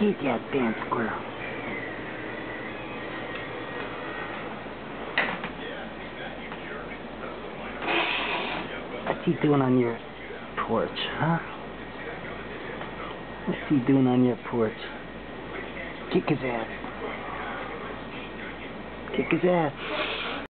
Get that damn squirrel. What's he doing on your porch, huh? What's he doing on your porch? Kick his ass. Kick his ass.